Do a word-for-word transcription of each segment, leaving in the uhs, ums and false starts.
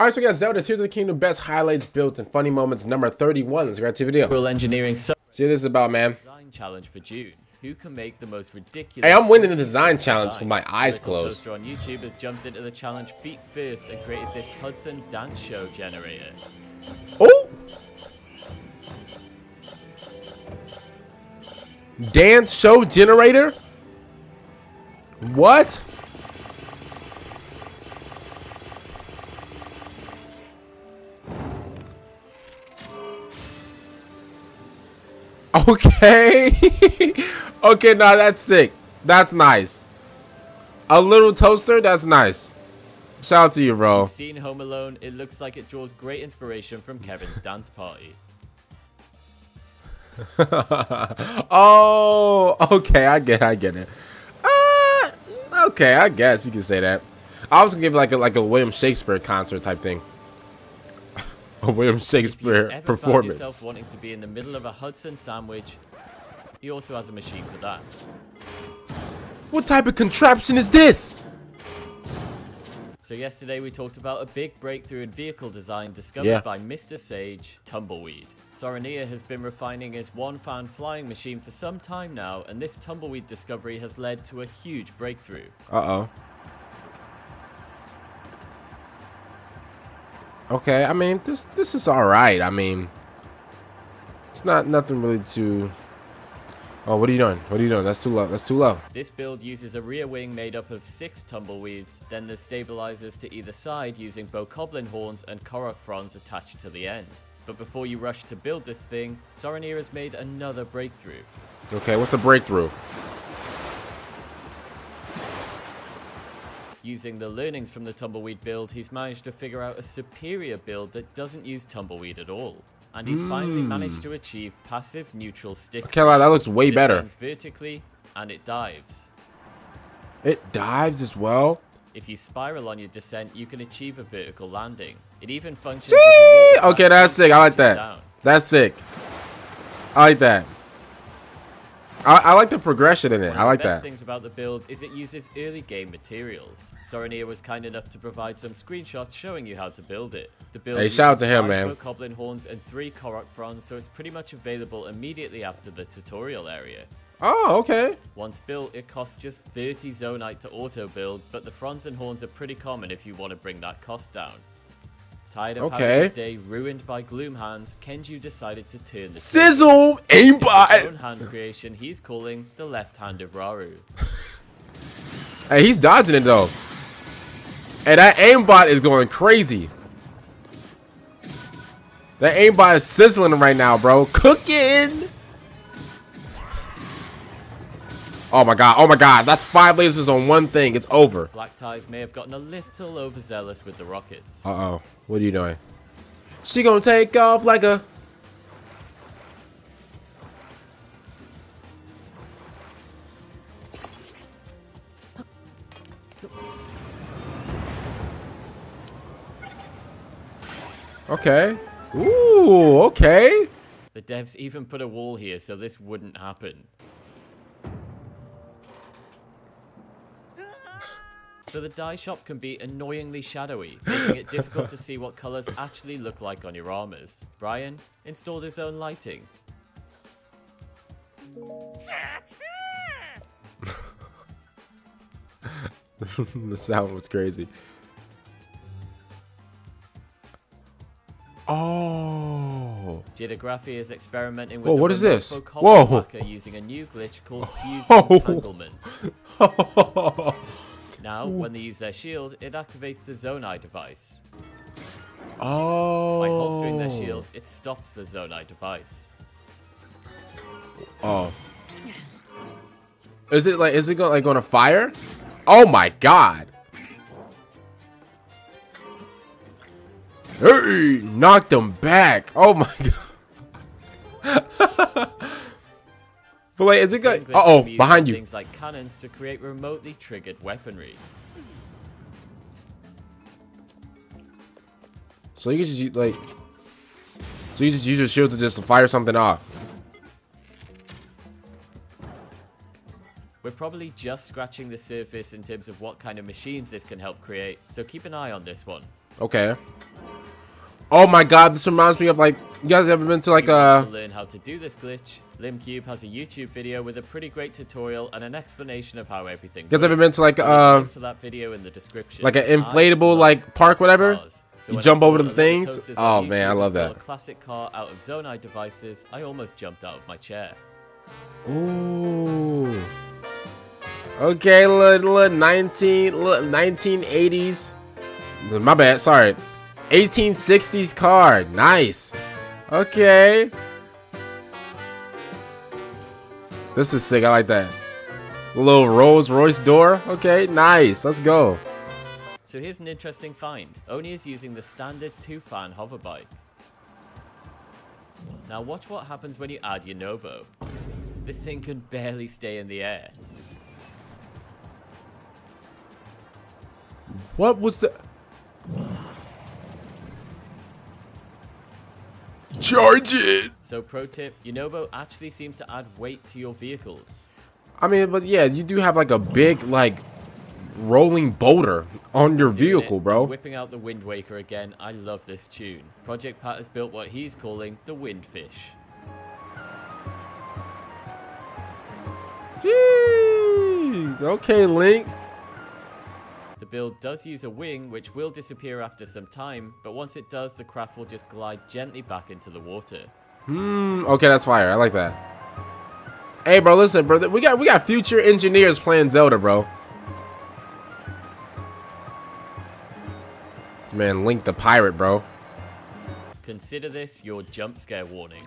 Alright, so we got Zelda Tears of the Kingdom, best highlights, built and funny moments, number thirty-one. Let's grab to the video. Cool engineering. So see what this is about, man. Design challenge for June. Who can make the most ridiculous... Hey, I'm winning the design challenge with my eyes closed. Toaster on YouTube has jumped into the challenge feet first and created this Hudson dance show generator. Oh! Dance show generator? What? Okay. Okay, now that's sick. That's nice. A little toaster, that's nice. Shout out to you, bro. Seen Home Alone, it looks like it draws great inspiration from Kevin's dance party. Oh, okay, I get, I get it. Uh, okay, I guess you can say that. I was gonna give like a like a William Shakespeare concert type thing. A William Shakespeare ever performance. Found yourself wanting to be in the middle of a Hudson sandwich. He also has a machine for that. What type of contraption is this? So yesterday we talked about a big breakthrough in vehicle design discovered yeah. by Mister Sage Tumbleweed. Sorenia has been refining his one-fan flying machine for some time now, and this Tumbleweed discovery has led to a huge breakthrough. Uh-oh. Okay, I mean, this this is all right. I mean, it's not nothing really too... Oh, what are you doing? What are you doing? That's too low. That's too low. This build uses a rear wing made up of six tumbleweeds, then the stabilizers to either side using Bokoblin horns and Korok fronds attached to the end. But before you rush to build this thing, Soranir has made another breakthrough. Okay, what's the breakthrough? Using the learnings from the tumbleweed build, he's managed to figure out a superior build that doesn't use tumbleweed at all. And he's mm. finally managed to achieve passive neutral stick. Okay, that looks way better. It stands vertically, and it dives. It dives as well? If you spiral on your descent, you can achieve a vertical landing. It even functions as a wall. Okay, that's sick. I like that. Down. That's sick. I like that. I, I like the progression in it. I like that. One of the best things about the build is it uses early game materials. Sorenia was kind enough to provide some screenshots showing you how to build it. The build hey, shout out to him, man. Bokoblin horns and three Korok fronds, so it's pretty much available immediately after the tutorial area. Oh, okay. Once built, it costs just thirty Zonai to auto build, but the fronds and horns are pretty common if you want to bring that cost down. Tired of okay. having his day ruined by Gloom Hands, Kenju decided to turn the sizzle aimbot. His own hand creation, he's calling the Left Hand of Rauru. Hey, he's dodging it though, and that aimbot is going crazy. That aimbot is sizzling right now, bro. Cooking. Oh my god, oh my god, that's five lasers on one thing, it's over. Black Ties may have gotten a little overzealous with the rockets. Uh-oh, what are you doing? She gonna take off like a... Okay. Ooh, okay. The devs even put a wall here so this wouldn't happen. So the dye shop can be annoyingly shadowy, making it difficult to see what colors actually look like on your armors. Brian installed his own lighting. The sound was crazy. Oh. Jidagrapia is experimenting with Whoa, the what is this? Whoa. using a new glitch called fuse entanglement. Now, when they use their shield, it activates the Zonai device. Oh. By holstering their shield, it stops the Zonai device. Oh. Is it like, is it going like, gonna fire? Oh my god. Hey, knocked him back. Oh my god. But like, is it good? Uh oh, behind you. Things like cannons to create remotely triggered weaponry. So you just use, like, so you just use your shield to just fire something off. We're probably just scratching the surface in terms of what kind of machines this can help create. So keep an eye on this one. Okay. Oh my god, this reminds me of, like, you guys ever been to like a... To learn how to do this glitch, Limcube has a YouTube video with a pretty great tutorial and an explanation of how everything works. You guys ever been to like uh to that video in the description. Like an inflatable like park, whatever? So you jump over them things? Oh man, I love that. A classic car out of Zonai devices, I almost jumped out of my chair. Ooh. Okay, little nineteen eighties. My bad, sorry. eighteen sixties car, nice. Okay, this is sick. I like that little Rolls Royce door. Okay, nice. Let's go. So here's an interesting find. Oni is using the standard two-fan hover bike. Now watch what happens when you add Yunobo. This thing can barely stay in the air. What was the? Charge it! So pro tip, Yunobo actually seems to add weight to your vehicles. I mean, but yeah, you do have like a big like rolling boulder on your vehicle, it, bro. Whipping out the Wind Waker again, I love this tune. Project Pat has built what he's calling the Wind Fish. Jeez! Okay, Link. The build does use a wing, which will disappear after some time, but once it does, the craft will just glide gently back into the water. Hmm. Okay, that's fire. I like that. Hey, bro, listen, bro. We got we got future engineers playing Zelda, bro. This man, Link the pirate, bro. Consider this your jump scare warning.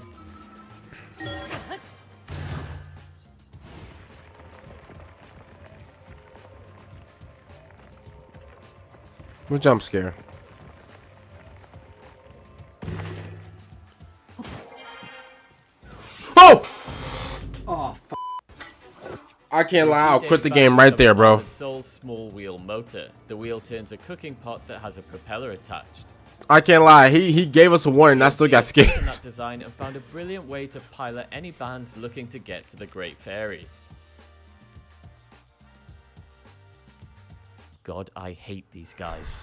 What jump scare? Oh! Oh, f I can't lie, I'll quit the game right there, bro. Soul's small wheel motor. The wheel turns a cooking pot that has a propeller attached. I can't lie, he he gave us a warning, I still got scared. That design and found a brilliant way to pilot any bands looking to get to the Great Fairy. God, I hate these guys.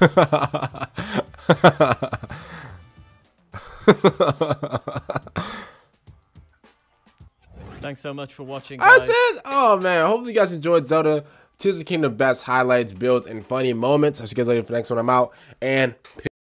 Thanks so much for watching, guys. That's it. Oh, man. Hopefully you guys enjoyed Zelda Tears of the Kingdom. Best highlights, builds, and funny moments. I'll see you guys later for the next one. I'm out. And peace.